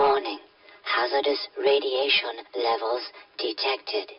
Warning, hazardous radiation levels detected.